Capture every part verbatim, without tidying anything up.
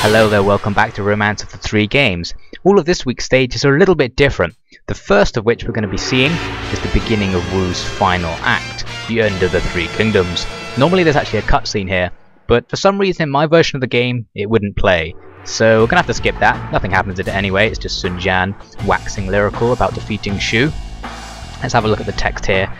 Hello there, welcome back to Romance of the Three Games. All of this week's stages are a little bit different. The first of which we're going to be seeing is the beginning of Wu's final act, the end of the Three Kingdoms. Normally there's actually a cutscene here, but for some reason in my version of the game it wouldn't play. So we're going to have to skip that. Nothing happens in it anyway, it's just Sun Jian waxing lyrical about defeating Shu. Let's have a look at the text here.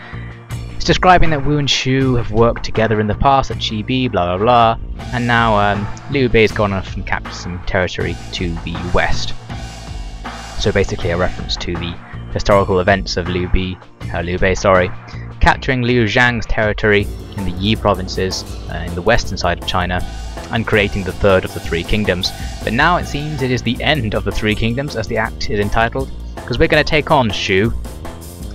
It's describing that Wu and Shu have worked together in the past at Chibi, blah blah blah, and now um, Liu Bei's gone off and captured some territory to the west. So basically a reference to the historical events of Liu Bei, uh, Liu Bei, sorry, capturing Liu Zhang's territory in the Yi provinces uh, in the western side of China, and creating the third of the Three Kingdoms. But now it seems it is the end of the Three Kingdoms, as the act is entitled, because we're going to take on Shu,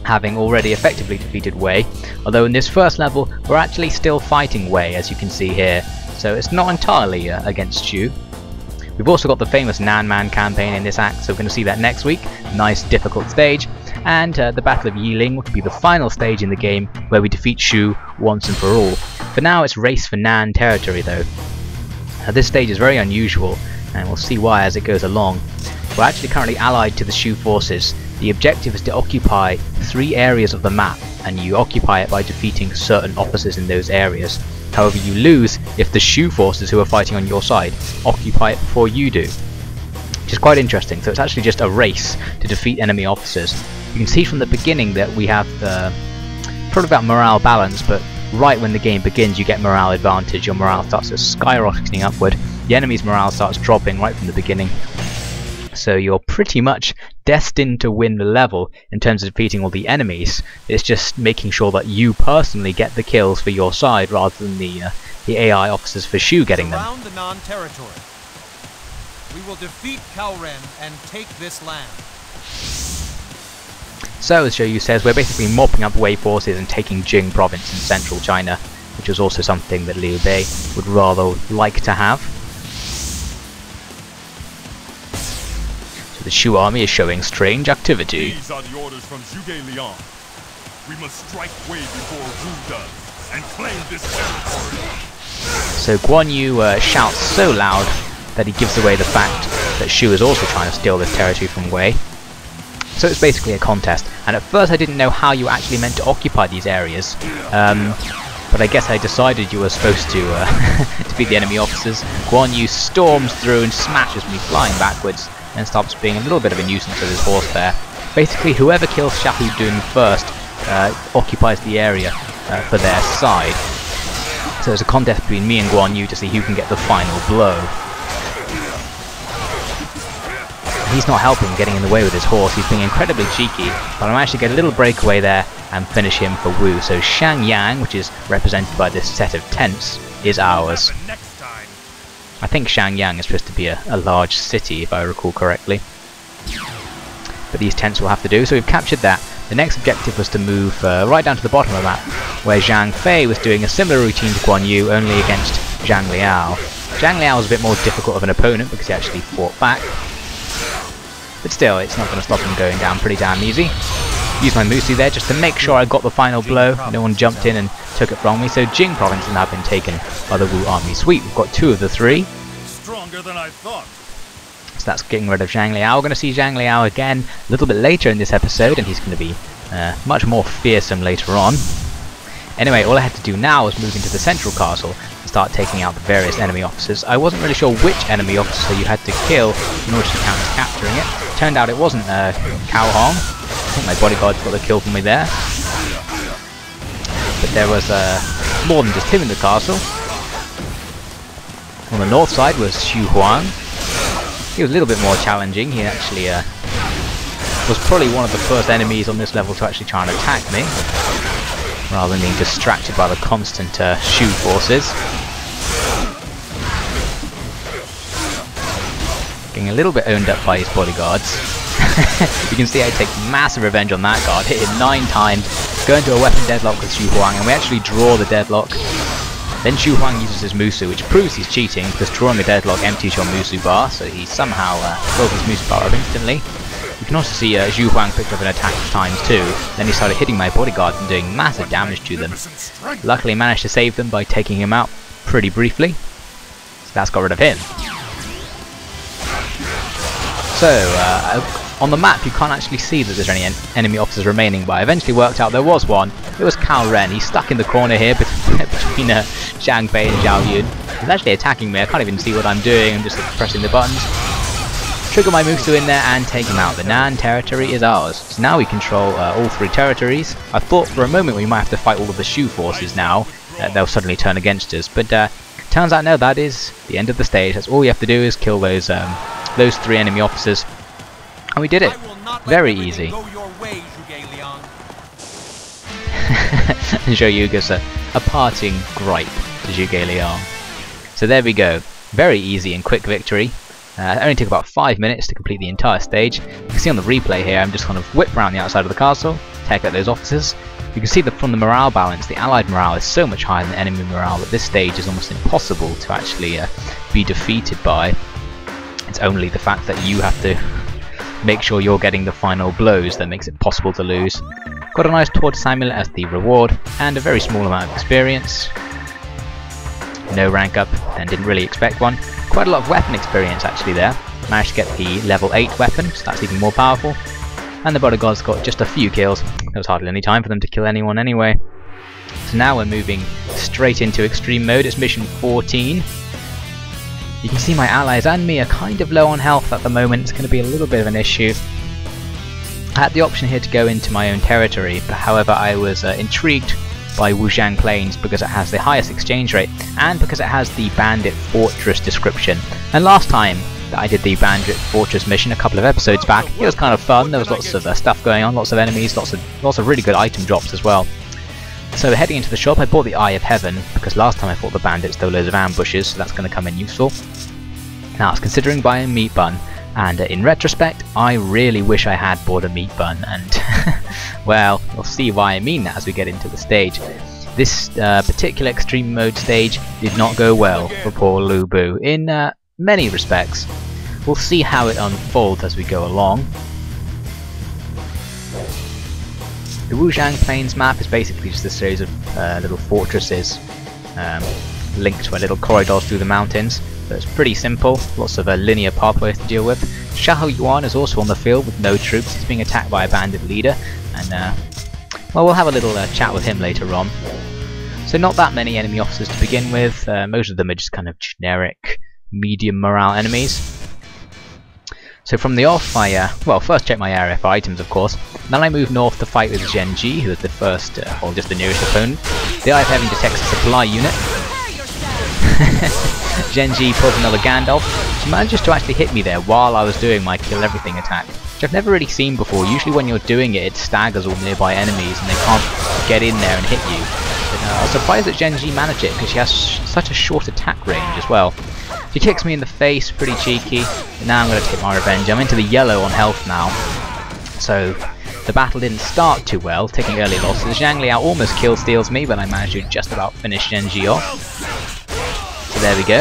having already effectively defeated Wei, although in this first level we're actually still fighting Wei, as you can see here, so it's not entirely uh, against Shu. We've also got the famous Nan Man campaign in this act, so we're going to see that next week. Nice difficult stage, and uh, the Battle of Yiling, which will be the final stage in the game where we defeat Shu once and for all. For now it's race for Nan territory though. Now, this stage is very unusual, and we'll see why as it goes along. We're actually currently allied to the Shu forces. The objective is to occupy three areas of the map, and you occupy it by defeating certain officers in those areas. However, you lose if the Shu forces who are fighting on your side occupy it before you do, which is quite interesting. So it's actually just a race to defeat enemy officers. You can see from the beginning that we have uh, probably about morale balance, but right when the game begins you get morale advantage. Your morale starts skyrocketing upward, the enemy's morale starts dropping right from the beginning. So you're pretty much destined to win the level in terms of defeating all the enemies. It's just making sure that you personally get the kills for your side rather than the uh, the A I officers for Shu getting them. Around the Nan territory. We will defeat Cao Ren and take this land. So as Zhou Yu says, we're basically mopping up Wei forces and taking Jing province in central China, which was also something that Liu Bei would rather like to have. The Shu army is showing strange activity. These are the orders from Zhuge Liang. We must strike Wei before Wu does, and claim this territory. So Guan Yu uh, shouts so loud that he gives away the fact that Shu is also trying to steal this territory from Wei. So it's basically a contest. And at first I didn't know how you actually meant to occupy these areas. Um, But I guess I decided you were supposed to uh, defeat the enemy officers. Guan Yu storms through and smashes me flying backwards, and stops being a little bit of a nuisance with his horse there. Basically, whoever kills Xiahou Yuan first uh, occupies the area uh, for their side. So it's a contest between me and Guan Yu to see who can get the final blow. He's not helping, getting in the way with his horse. He's being incredibly cheeky, but I managed to get a little breakaway there and finish him for Wu. So Shangyang, which is represented by this set of tents, is ours. I think Shangyang is supposed to be a, a large city, if I recall correctly. But these tents will have to do, so we've captured that. The next objective was to move uh, right down to the bottom of the map, where Zhang Fei was doing a similar routine to Guan Yu, only against Zhang Liao. Zhang Liao was a bit more difficult of an opponent because he actually fought back. But still, it's not going to stop him going down pretty damn easy. Used my Musou there just to make sure I got the final blow, no one jumped in and took it from me, so Jing province has now been taken by the Wu army. Sweet, we've got two of the three. Stronger than I thought. So that's getting rid of Zhang Liao. We're going to see Zhang Liao again a little bit later in this episode, and he's going to be uh, much more fearsome later on. Anyway, all I had to do now was move into the central castle and start taking out the various enemy officers. I wasn't really sure which enemy officer you had to kill in order to count as capturing it. Turned out it wasn't uh, Cao Hong. I think my bodyguard's got the kill for me there. But there was uh, more than just him in the castle. On the north side was Zhu Huang. He was a little bit more challenging. He actually uh, was probably one of the first enemies on this level to actually try and attack me, rather than being distracted by the constant uh, Shu forces. Getting a little bit owned up by his bodyguards. You can see I take massive revenge on that guard, hit him nine times, go into a weapon deadlock with Zhu Huang, and we actually draw the deadlock. Then Zhu Huang uses his Musou, which proves he's cheating, because drawing a deadlock empties your Musou bar, so he somehow uh, fills his Musou bar up instantly. You can also see uh, Zhu Huang picked up an attack at times too, then he started hitting my bodyguards and doing massive damage to them. Luckily managed to save them by taking him out pretty briefly, so that's got rid of him. So, uh, on the map you can't actually see that there's any en enemy officers remaining, but I eventually worked out there was one. It was Cao Ren. He's stuck in the corner here between uh, Zhang Fei and Zhou Yu. He's actually attacking me, I can't even see what I'm doing, I'm just pressing the buttons. Trigger my Musou in there and take him out. The Nan territory is ours. So now we control uh, all three territories. I thought for a moment we might have to fight all of the Shu forces now. Uh, they'll suddenly turn against us, but uh, turns out no, that is the end of the stage. That's all you have to do is kill those um, those three enemy officers, and we did it. Very easy. Zhou Yu gives a, a parting gripe to Zhuge Liang. So there we go. Very easy and quick victory. Uh, it only took about five minutes to complete the entire stage. You can see on the replay here, I'm just kind of whip around the outside of the castle, take out those officers. You can see that from the morale balance, the allied morale is so much higher than enemy morale that this stage is almost impossible to actually uh, be defeated by. It's only the fact that you have to make sure you're getting the final blows that makes it possible to lose. Got a nice Tortoise Samuel as the reward, and a very small amount of experience. No rank up, and didn't really expect one. Quite a lot of weapon experience actually there. Managed to get the level eight weapon, so that's even more powerful. And the bodyguards got just a few kills. There was hardly any time for them to kill anyone anyway. So now we're moving straight into extreme mode. It's mission fourteen. You can see my allies and me are kind of low on health at the moment. It's going to be a little bit of an issue. I had the option here to go into my own territory, but however I was uh, intrigued by Wuzhang Plains because it has the highest exchange rate and because it has the Bandit Fortress description. And last time that I did the Bandit Fortress mission a couple of episodes back, it was kind of fun. There was lots of uh, stuff going on, lots of enemies, lots of lots of really good item drops as well. So heading into the shop, I bought the Eye of Heaven because last time I fought the bandits there were loads of ambushes, so that's going to come in useful. Now I was considering buying a meat bun, and uh, in retrospect I really wish I had bought a meat bun, and well, you'll see why I mean that as we get into the stage. This uh, particular extreme mode stage did not go well for poor Lu Bu in uh, many respects. We'll see how it unfolds as we go along. The Wuzhang Plains map is basically just a series of uh, little fortresses um, linked by little corridors through the mountains. So it's pretty simple, lots of uh, linear pathways to deal with. Xiahou Yuan is also on the field with no troops. He's being attacked by a bandit leader, and uh, well, we'll have a little uh, chat with him later on. So not that many enemy officers to begin with, uh, most of them are just kind of generic medium morale enemies. So from the off, I uh, well first check my area for items, of course. Then I move north to fight with Zhenji, who is the first, uh, or just the nearest opponent. The Eye of Heaven detects a supply unit. Zhenji pulls another Gandalf. She manages to actually hit me there while I was doing my kill everything attack, which I've never really seen before. Usually when you're doing it, it staggers all nearby enemies and they can't get in there and hit you. But, uh, I was surprised that Zhenji managed it because she has sh such a short attack range as well. She kicks me in the face, pretty cheeky, but now I'm going to take my revenge. I'm into the yellow on health now, so the battle didn't start too well, taking early losses. Zhang Liao almost kill steals me, but I managed to just about finish Zhenji off. So there we go.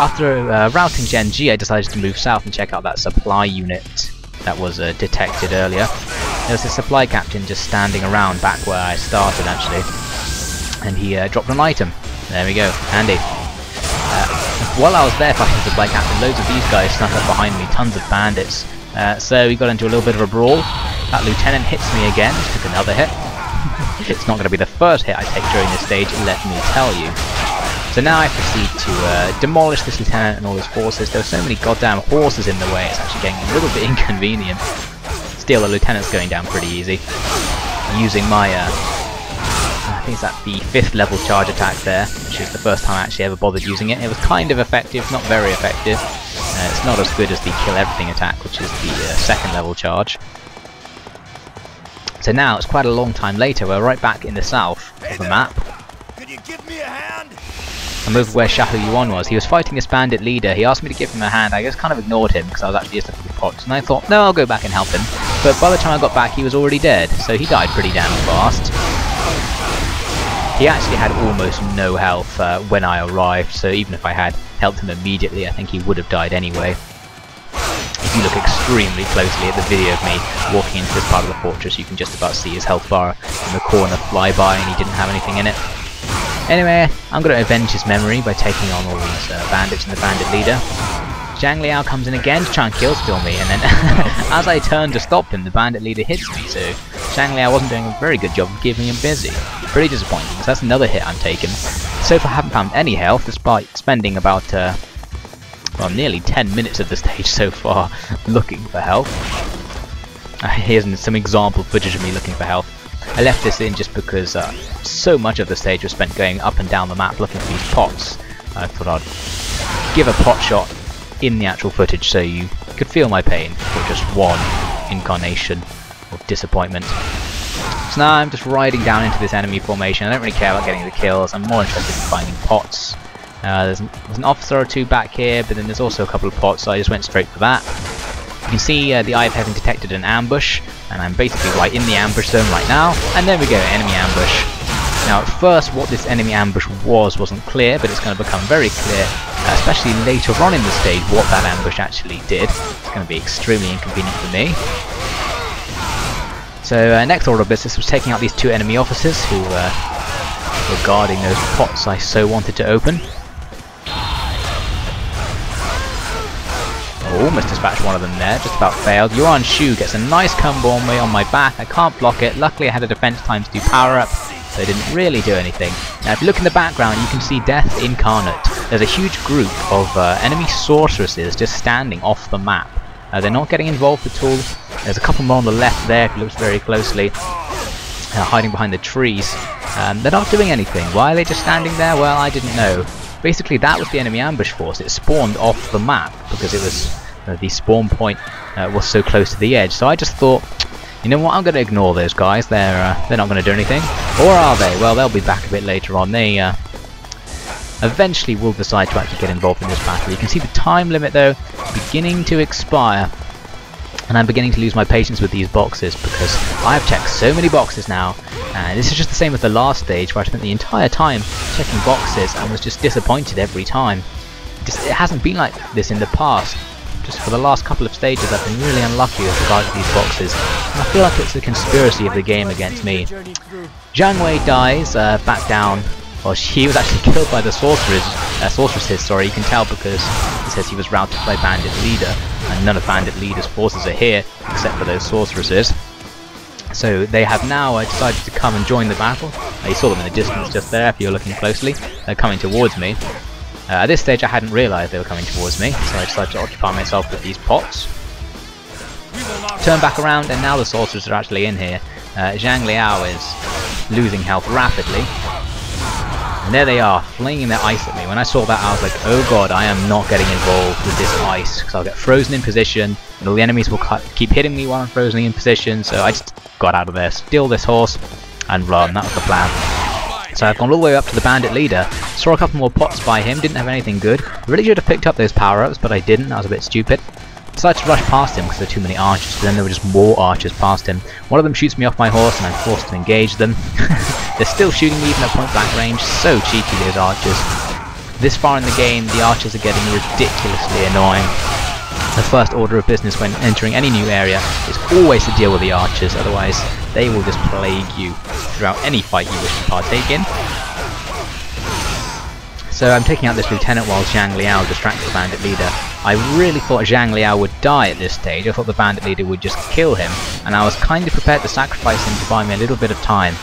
After uh, routing Zhenji, I decided to move south and check out that supply unit that was uh, detected earlier. There's a supply captain just standing around back where I started, actually, and he uh, dropped an item. There we go, handy. Uh, while I was there fighting the supply captain, loads of these guys snuck up behind me, tons of bandits. Uh, so we got into a little bit of a brawl. That lieutenant hits me again, took another hit. It's not going to be the first hit I take during this stage, let me tell you. So now I proceed to uh, demolish this lieutenant and all his forces. There are so many goddamn horses in the way, it's actually getting a little bit inconvenient. Still, the lieutenant's going down pretty easy. Using my... Uh, I think it's at the fifth level charge attack there, which is the first time I actually ever bothered using it. It was kind of effective, not very effective. Uh, it's not as good as the kill everything attack, which is the uh, second level charge. So now it's quite a long time later, we're right back in the south of the map. Could you give me a hand? I'm over where Xiahou Yuan was. He was fighting this bandit leader. He asked me to give him a hand. I just kind of ignored him because I was actually just a pot, and I thought, no, I'll go back and help him. But by the time I got back, he was already dead, so he died pretty damn fast. He actually had almost no health uh, when I arrived, so even if I had helped him immediately, I think he would have died anyway. If you look extremely closely at the video of me walking into this part of the fortress, you can just about see his health bar in the corner fly by, and he didn't have anything in it. Anyway, I'm going to avenge his memory by taking on all these uh, bandits and the bandit leader. Zhang Liao comes in again to try and kill steal me, and then as I turn to stop him, the bandit leader hits me, so Zhang Liao wasn't doing a very good job of keeping him busy. Pretty disappointing, so that's another hit I'm taking. So far I haven't found any health, despite spending about, uh, well, nearly ten minutes of the stage so far looking for health. Uh, here's some example footage of me looking for health. I left this in just because uh, so much of the stage was spent going up and down the map looking for these pots. I thought I'd give a pot shot in the actual footage so you could feel my pain for just one incarnation of disappointment. So now I'm just riding down into this enemy formation. I don't really care about getting the kills, I'm more interested in finding pots. Uh, there's, an, there's an officer or two back here, but then there's also a couple of pots, so I just went straight for that. You can see uh, the Eye of Heaven detected an ambush, and I'm basically right in the ambush zone right now, and there we go, enemy ambush. Now at first what this enemy ambush was wasn't clear, but it's going to become very clear, especially later on in the stage, what that ambush actually did. It's going to be extremely inconvenient for me. So uh, next order of business was taking out these two enemy officers who uh, were guarding those pots I so wanted to open. Almost dispatched one of them there, just about failed. Yuan Shu gets a nice combo on me on my back, I can't block it, luckily I had a defense times two power up, so it didn't really do anything. Now if you look in the background you can see Death Incarnate. There's a huge group of uh, enemy sorceresses just standing off the map. Uh, they're not getting involved at all, there's a couple more on the left there if you look very closely, uh, hiding behind the trees. Um, they're not doing anything, why are they just standing there? Well, I didn't know. Basically that was the enemy ambush force, it spawned off the map because it was uh, the spawn point uh, was so close to the edge, so I just thought, you know what, I'm going to ignore those guys, they're, uh, they're not going to do anything. Or are they? Well, they'll be back a bit later on, they uh, eventually will decide to actually get involved in this battle. You can see the time limit though beginning to expire, and I'm beginning to lose my patience with these boxes because I've checked so many boxes now. And this is just the same as the last stage where I spent the entire time checking boxes and was just disappointed every time. Just, it hasn't been like this in the past. Just for the last couple of stages I've been really unlucky with regard to these boxes. And I feel like it's a conspiracy of the game against me. Zhang Wei dies uh, back down. Well, she was actually killed by the sorceress, uh, sorceresses, sorry, you can tell because he says he was routed by Bandit Leader. And none of Bandit Leader's forces are here except for those sorceresses. So they have now uh, decided to come and join the battle. Uh, you saw them in the distance just there if you were looking closely. They're coming towards me. Uh, at this stage I hadn't realised they were coming towards me, so I decided to occupy myself with these pots. Turn back around and now the sorcerers are actually in here. Uh, Zhang Liao is losing health rapidly. And there they are, flinging their ice at me. When I saw that I was like, oh god, I am not getting involved with this ice, because I'll get frozen in position, and all the enemies will keep hitting me while I'm frozen in position, so I just got out of there, steal this horse, and run. That was the plan. So I've gone all the way up to the bandit leader, saw a couple more pots by him, didn't have anything good. Really should have picked up those power-ups, but I didn't, that was a bit stupid. Decided to rush past him because there were too many archers, but then there were just more archers past him. One of them shoots me off my horse and I'm forced to engage them. They're still shooting me even at point blank range, so cheeky those archers. This far in the game the archers are getting ridiculously annoying. The first order of business when entering any new area is always to deal with the archers, otherwise they will just plague you throughout any fight you wish to partake in. So I'm taking out this lieutenant while Zhang Liao distracts the bandit leader. I really thought Zhang Liao would die at this stage, I thought the bandit leader would just kill him, and I was kind of prepared to sacrifice him to buy me a little bit of time.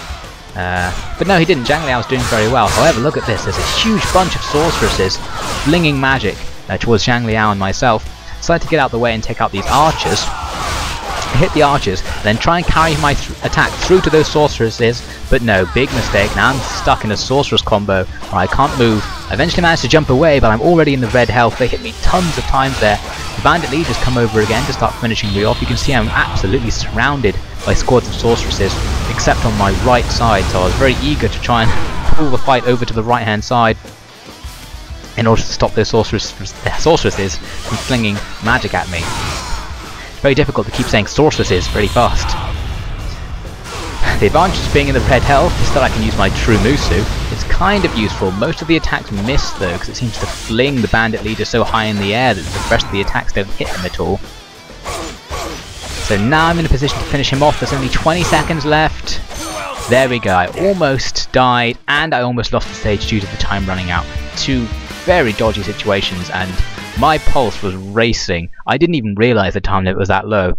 Uh, but no, he didn't, Zhang Liao's doing very well. However, look at this, there's a huge bunch of sorceresses flinging magic uh, towards Zhang Liao and myself. Decided to get out of the way and take out these archers. I hit the archers, then try and carry my th attack through to those sorceresses, but no, big mistake. Now I'm stuck in a sorceress combo where I can't move. I eventually managed to jump away, but I'm already in the red health. They hit me tons of times there. The bandit leaders come over again to start finishing me off. You can see I'm absolutely surrounded by squads of sorceresses, except on my right side, so I was very eager to try and pull the fight over to the right hand side in order to stop those sorceress sorceresses from flinging magic at me. Very difficult to keep saying sorceresses pretty fast. The advantage of being in the red health is that I can use my true Musou. It's kind of useful. Most of the attacks miss though, because it seems to fling the bandit leader so high in the air that the rest of the attacks don't hit him at all. So now I'm in a position to finish him off. There's only twenty seconds left. There we go. I almost died and I almost lost the stage due to the time running out. Two very dodgy situations, and My pulse was racing. I didn't even realise the time limit was that low.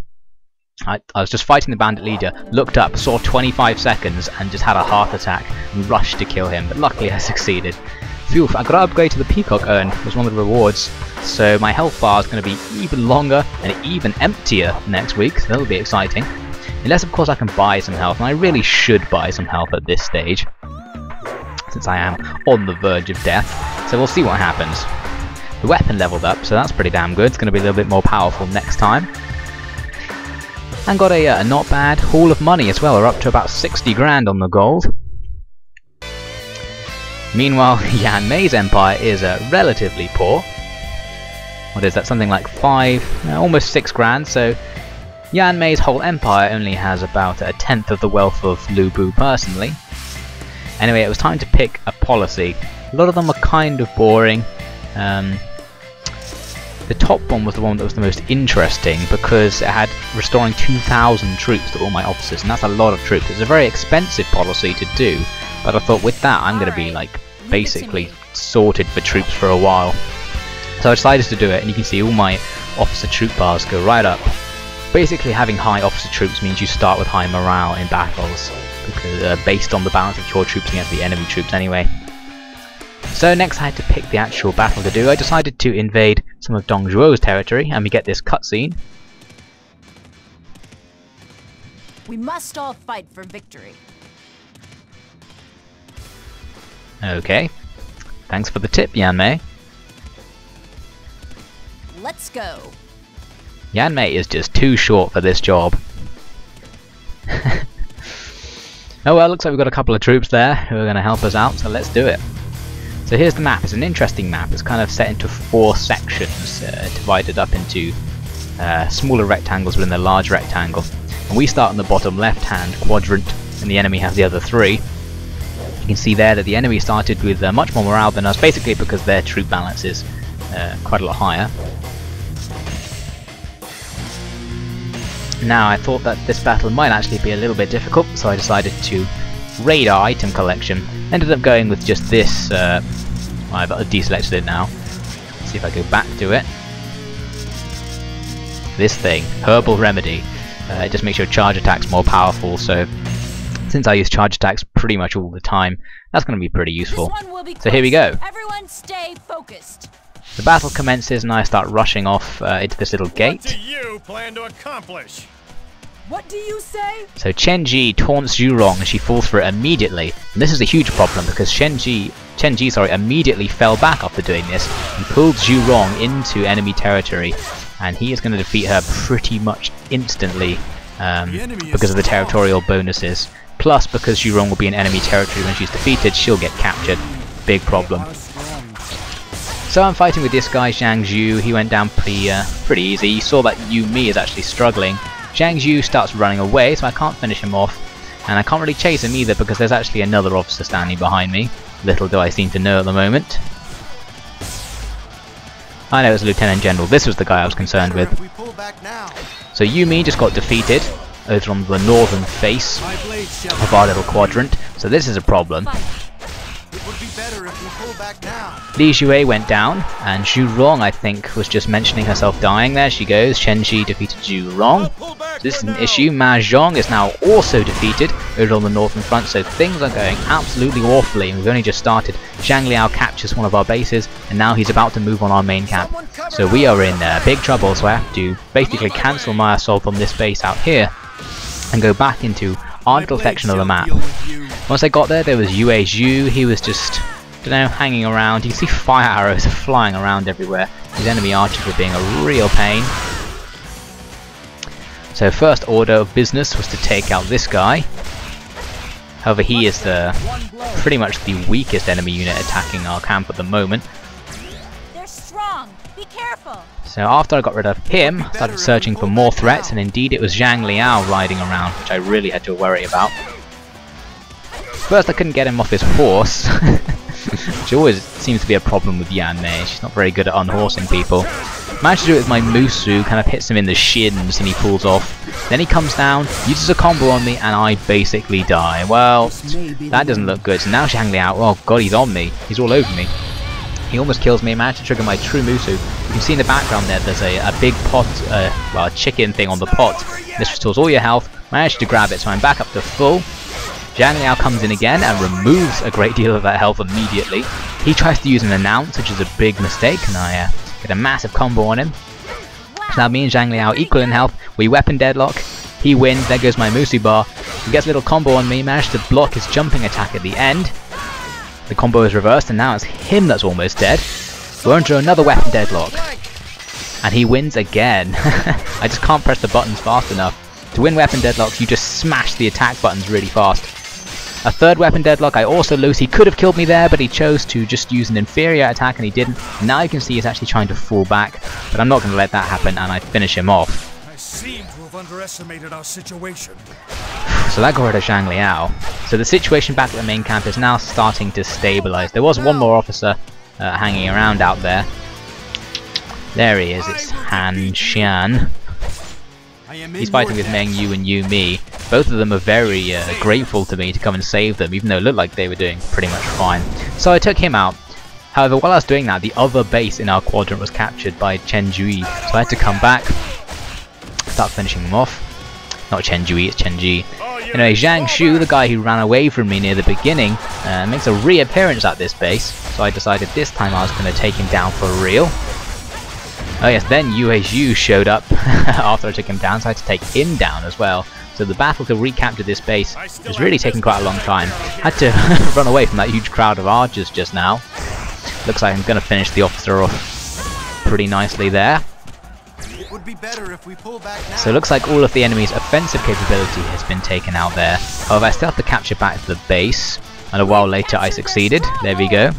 I, I was just fighting the bandit leader, looked up, saw twenty-five seconds, and just had a heart attack and rushed to kill him, but luckily I succeeded. Phew, I got to upgrade to the peacock urn, it was one of the rewards, so my health bar is going to be even longer and even emptier next week, so that'll be exciting. Unless of course I can buy some health, and I really should buy some health at this stage, since I am on the verge of death, so we'll see what happens. The weapon leveled up, so that's pretty damn good, it's going to be a little bit more powerful next time. And got a, uh, a not bad haul of money as well. We're up to about sixty grand on the gold. Meanwhile, Yan Mei's empire is uh, relatively poor. What is that? Something like five, no, almost six grand. So Yan Mei's whole empire only has about a tenth of the wealth of Lu Bu personally. Anyway, it was time to pick a policy. A lot of them are kind of boring. Um, The top one was the one that was the most interesting because it had restoring two thousand troops to all my officers, and that's a lot of troops. It's a very expensive policy to do, but I thought with that I'm going to be like basically sorted for troops for a while. So I decided to do it, and you can see all my officer troop bars go right up. Basically having high officer troops means you start with high morale in battles, because uh, based on the balance of your troops against the enemy troops anyway. So next I had to pick the actual battle to do. I decided to invade some of Dong Zhuo's territory, and we get this cutscene. We must all fight for victory. Okay. Thanks for the tip, Yan Mei. Let's go. Yan Mei is just too short for this job. Oh well, looks like we've got a couple of troops there who are going to help us out, so let's do it. So here's the map. It's an interesting map. It's kind of set into four sections, uh, divided up into uh, smaller rectangles within a large rectangle. And we start on the bottom left-hand quadrant, and the enemy has the other three. You can see there that the enemy started with uh, much more morale than us, basically because their troop balance is uh, quite a lot higher. Now I thought that this battle might actually be a little bit difficult, so I decided to raid our item collection. Ended up going with just this. Uh, I've deselected it now. Let's see if I go back to it. This thing, Herbal Remedy. Uh, it just makes your charge attacks more powerful. So since I use charge attacks pretty much all the time, that's going to be pretty useful. So here we go. Everyone stay focused. The battle commences, and I start rushing off uh, into this little gate. What do you plan to accomplish? What do you say? So Chen Ji taunts Zhu Rong and she falls for it immediately. And this is a huge problem because Chen Ji, Chen Ji sorry, immediately fell back after doing this and pulled Zhu Rong into enemy territory. And he is going to defeat her pretty much instantly um, because of the territorial bonuses. Plus, because Zhu Rong will be in enemy territory when she's defeated, she'll get captured. Big problem. So I'm fighting with this guy, Zhang Zhu. He went down pretty, uh, pretty easy. You saw that Yu Mi is actually struggling. Zhang Zhu starts running away, so I can't finish him off, and I can't really chase him either because there's actually another officer standing behind me. Little do I seem to know at the moment. I know it's Lieutenant General. This was the guy I was concerned with. So Yu Mi just got defeated over on the northern face of our little quadrant, so this is a problem. Li Jue went down, and Zhu Rong, I think, was just mentioning herself dying. There she goes. Chen Ji defeated Zhu Rong. So this is an issue. Ma Zhong is now also defeated over on the northern front, so things are going absolutely awfully, and we've only just started. Zhang Liao captures one of our bases, and now he's about to move on our main camp. So we are in uh, big trouble, so I have to basically cancel my assault on this base out here and go back into our little section of the map. Once I got there, there was Yue Zhu. He was just, don't know, hanging around. You can see fire arrows are flying around everywhere. His enemy archers were being a real pain. So first order of business was to take out this guy. However, he is the pretty much the weakest enemy unit attacking our camp at the moment. They're strong. Be careful. So after I got rid of him, I started searching for more threats, and indeed it was Zhang Liao riding around, which I really had to worry about. First I couldn't get him off his horse, which always seems to be a problem with Yan Mei. She's not very good at unhorsing people. Managed to do it with my Musou, kind of hits him in the shins and he pulls off. Then he comes down, uses a combo on me, and I basically die. Well, that doesn't look good. So now Zhang Liao, oh god, he's on me. He's all over me. He almost kills me. I managed to trigger my true Musou. You can see in the background there, there's a, a big pot, uh, well, a chicken thing on the pot. This restores all your health. Managed to grab it, so I'm back up to full. Zhang Liao comes in again and removes a great deal of that health immediately. He tries to use an announce, which is a big mistake, and I uh, get a massive combo on him. So now me and Zhang Liao equal in health. We weapon deadlock. He wins. There goes my Musou bar. He gets a little combo on me. Managed to block his jumping attack at the end. The combo is reversed, and now it's him that's almost dead. We're under another weapon deadlock. And he wins again. I just can't press the buttons fast enough. To win weapon deadlocks, you just smash the attack buttons really fast. A third weapon deadlock I also lose. He could have killed me there, but he chose to just use an inferior attack, and he didn't. And now you can see he's actually trying to fall back, but I'm not going to let that happen, and I finish him off. I seem to have underestimated our situation. So that got rid of Zhang Liao. So the situation back at the main camp is now starting to stabilise. There was one more officer uh, hanging around out there. There he is, it's Han Shan. He's fighting with Meng Yu and Yu Mi. Both of them are very uh, grateful to me to come and save them, even though it looked like they were doing pretty much fine. So I took him out. However, while I was doing that, the other base in our quadrant was captured by Chen Ji. So I had to come back, start finishing them off. Not Chen Ji, it's Chen Ji. Anyway, Zhang Shu, the guy who ran away from me near the beginning, uh, makes a reappearance at this base, so I decided this time I was going to take him down for real. Oh yes, then Yue Zhu showed up after I took him down, so I had to take him down as well. So the battle to recapture this base has really taken quite a long time. Had to run away from that huge crowd of archers just now. Looks like I'm going to finish the officer off pretty nicely there. Would be better if we pull back now. So it looks like all of the enemy's offensive capability has been taken out there. However, I still have to capture back the base, and a while later I succeeded. There we go.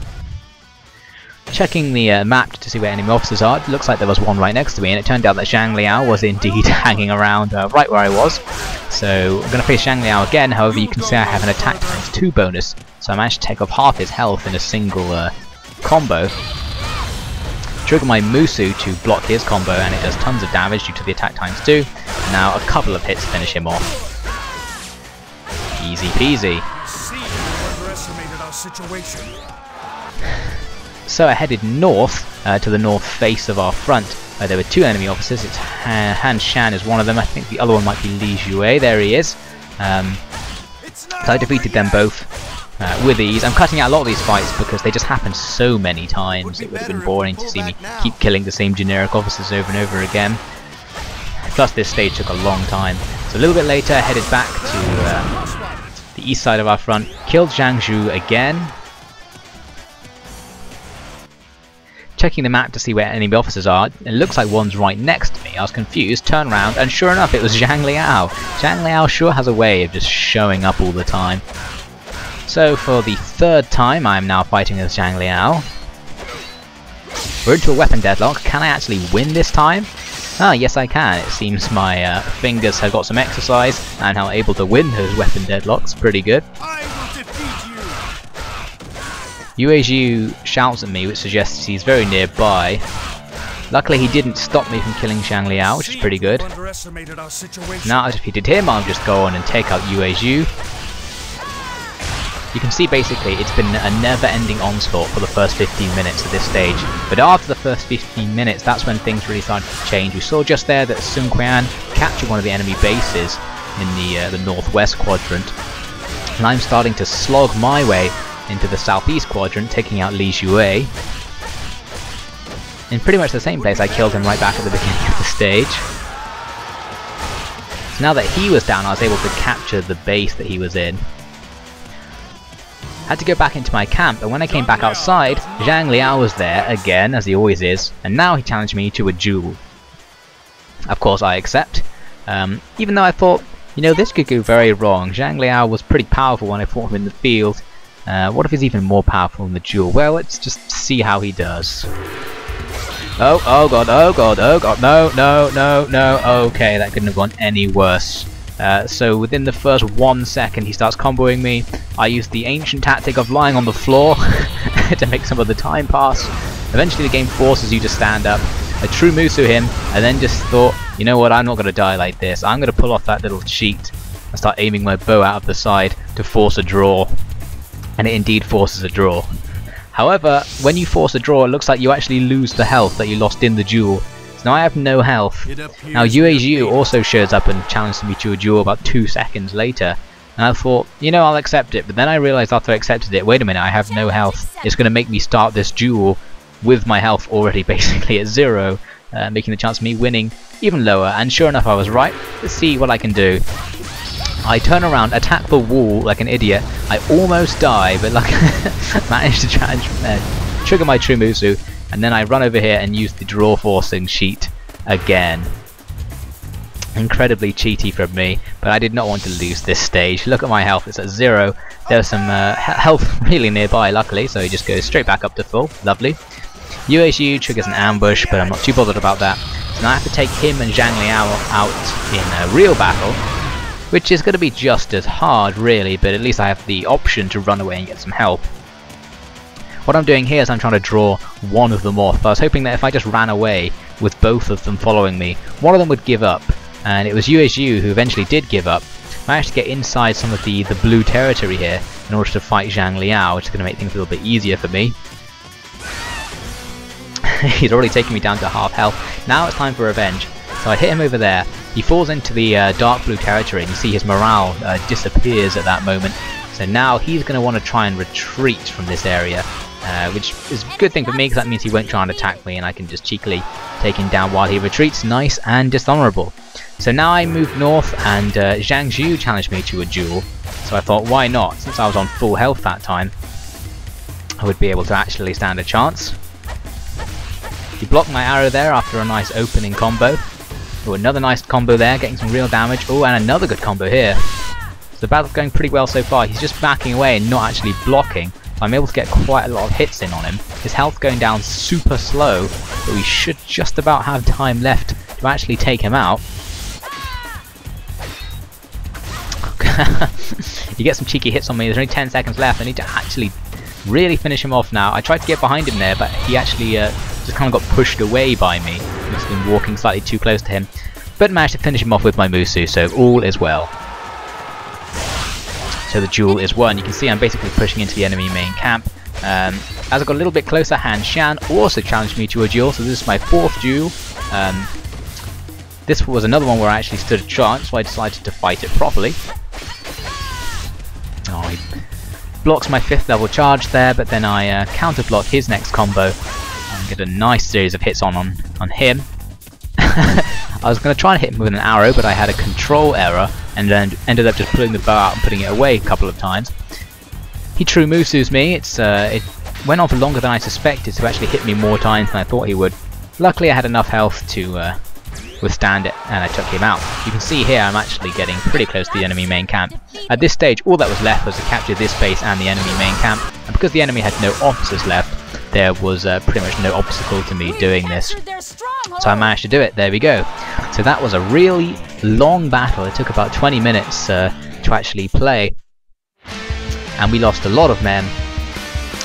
Checking the uh, map to see where enemy officers are, it looks like there was one right next to me, and it turned out that Zhang Liao was indeed hanging around uh, right where I was. So I'm going to face Zhang Liao again. However, you can see I have an attack times two bonus, so I managed to take off half his health in a single uh, combo. Trigger my Musou to block his combo, and it does tons of damage due to the attack times two. Now a couple of hits finish him off. Easy peasy. So I headed north uh, to the north face of our front. Uh, there were two enemy officers. It's Han, Han Shan is one of them. I think the other one might be Li Jue. There he is. Um, so I defeated them both. Uh, with ease. I'm cutting out a lot of these fights because they just happen so many times. It would have been boring to see me keep killing the same generic officers over and over again. Plus this stage took a long time. So a little bit later I headed back to uh, the east side of our front, killed Zhang Zhu again. Checking the map to see where enemy officers are, it looks like one's right next to me. I was confused, turned around, and sure enough it was Zhang Liao. Zhang Liao sure has a way of just showing up all the time. So for the third time I am now fighting with Zhang Liao. We're into a weapon deadlock. Can I actually win this time? Ah, yes I can. It seems my uh, fingers have got some exercise and I'm able to win those weapon deadlocks. Pretty good. Yue Zhu shouts at me, which suggests he's very nearby. Luckily he didn't stop me from killing Zhang Liao, which is pretty good. Now I've defeated him, I'll just go on and take out Yue Zhu. You can see basically it's been a never-ending onslaught for the first fifteen minutes at this stage. But after the first fifteen minutes, that's when things really started to change. We saw just there that Sun Jian captured one of the enemy bases in the, uh, the northwest quadrant. And I'm starting to slog my way into the southeast quadrant, taking out Li Jue. In pretty much the same place I killed him right back at the beginning of the stage. So now that he was down, I was able to capture the base that he was in. I had to go back into my camp, and when I came back outside, Zhang Liao was there again, as he always is, and now he challenged me to a duel. Of course I accept, um, even though I thought, you know, this could go very wrong. Zhang Liao was pretty powerful when I fought him in the field. Uh, what if he's even more powerful in the duel? Well, let's just see how he does. Oh, oh god, oh god, oh god, no, no, no, no, okay, that couldn't have gone any worse. Uh, so within the first one second he starts comboing me. I use the ancient tactic of lying on the floor to make some of the time pass. Eventually the game forces you to stand up. I true Musou him and then just thought, you know what, I'm not going to die like this. I'm going to pull off that little cheat and start aiming my bow out of the side to force a draw. And it indeed forces a draw. However, when you force a draw, it looks like you actually lose the health that you lost in the duel. So now I have no health. Now Yue Zhu also shows up and challenges me to a duel about two seconds later. And I thought, you know, I'll accept it. But then I realized after I accepted it, wait a minute, I have no health. It's going to make me start this duel with my health already basically at zero, uh, making the chance of me winning even lower. And sure enough, I was right. Let's see what I can do. I turn around, attack the wall like an idiot. I almost die, but like managed to try and, uh, trigger my true Musou, and then I run over here and use the draw forcing sheet again. Incredibly cheaty from me, but I did not want to lose this stage. Look at my health, it's at zero. There was some uh, health really nearby, luckily, so he just goes straight back up to full. Lovely. U H U triggers an ambush, but I'm not too bothered about that. So now I have to take him and Zhang Liao out in a real battle, which is going to be just as hard, really, but at least I have the option to run away and get some help. What I'm doing here is I'm trying to draw one of them off. I was hoping that if I just ran away with both of them following me, one of them would give up. And it was U S U who eventually did give up. I managed to get inside some of the, the blue territory here in order to fight Zhang Liao, which is going to make things a little bit easier for me. He's already taken me down to half health. Now it's time for revenge. So I hit him over there. He falls into the uh, dark blue territory, and you see his morale uh, disappears at that moment. So now he's going to want to try and retreat from this area, uh, which is a good thing for me because that means he won't try and attack me, and I can just cheekily take him down while he retreats. Nice and dishonourable. So now I move north, and uh, Zhang Zhu challenged me to a duel, so I thought, why not? Since I was on full health that time, I would be able to actually stand a chance. He blocked my arrow there after a nice opening combo. Oh, another nice combo there, getting some real damage. Oh, and another good combo here. So the battle's going pretty well so far. He's just backing away and not actually blocking, so I'm able to get quite a lot of hits in on him. His health going down super slow, but we should just about have time left to actually take him out. You get some cheeky hits on me. There's only ten seconds left. I need to actually really finish him off now. I tried to get behind him there, but he actually uh, just kind of got pushed away by me. I must have been walking slightly too close to him, but managed to finish him off with my Musou, so all is well. So the duel is won. You can see I'm basically pushing into the enemy main camp. Um, as I got a little bit closer, Han Shan also challenged me to a duel, so this is my fourth duel. Um, this was another one where I actually stood a chance, so I decided to fight it properly. Oh, he blocks my fifth level charge there, but then I uh, counter block his next combo and get a nice series of hits on on, on him. I was going to try and hit him with an arrow, but I had a control error and then ended up just pulling the bow out and putting it away a couple of times. He true Musu's me. It's uh, it went on for longer than I suspected, so actually hit me more times than I thought he would. Luckily I had enough health to uh, withstand it, and I took him out. You can see here I'm actually getting pretty close to the enemy main camp. At this stage, all that was left was to capture this base and the enemy main camp, and because the enemy had no officers left, there was uh, pretty much no obstacle to me doing this. So I managed to do it. There we go. So that was a really long battle. It took about twenty minutes uh, to actually play, and we lost a lot of men.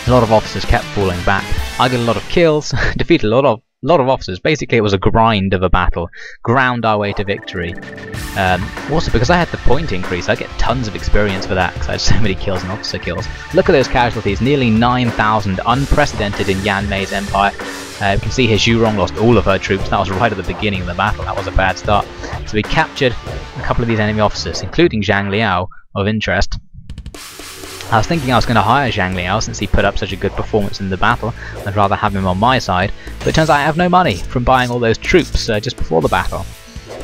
A lot of officers kept falling back. I got a lot of kills, defeated a lot of lot of officers. Basically it was a grind of a battle, ground our way to victory. Um, also because I had the point increase, I get tons of experience for that because I had so many kills and officer kills. Look at those casualties, nearly nine thousand, unprecedented in Yan Mei's empire. Uh, you can see here Zhu Rong lost all of her troops. That was right at the beginning of the battle. That was a bad start. So we captured a couple of these enemy officers, including Zhang Liao of interest. I was thinking I was going to hire Zhang Liao since he put up such a good performance in the battle. I'd rather have him on my side, but it turns out I have no money from buying all those troops uh, just before the battle.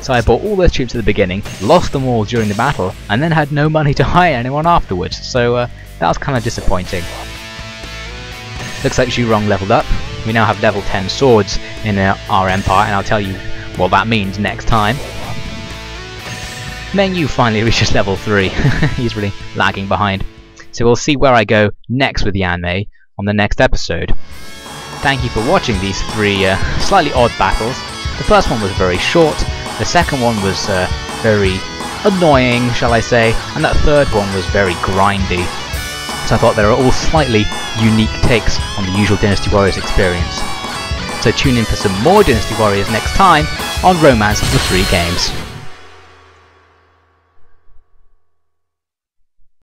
So I bought all those troops at the beginning, lost them all during the battle, and then had no money to hire anyone afterwards, so uh, that was kind of disappointing. Looks like Zhu Rong leveled up. We now have level ten swords in uh, our empire, and I'll tell you what that means next time. Meng Yu finally reaches level three, he's really lagging behind. So we'll see where I go next with Yan Mei on the next episode. Thank you for watching these three uh, slightly odd battles. The first one was very short, the second one was uh, very annoying, shall I say, and that third one was very grindy. So I thought they were all slightly unique takes on the usual Dynasty Warriors experience. So tune in for some more Dynasty Warriors next time on Romance of the Three Games.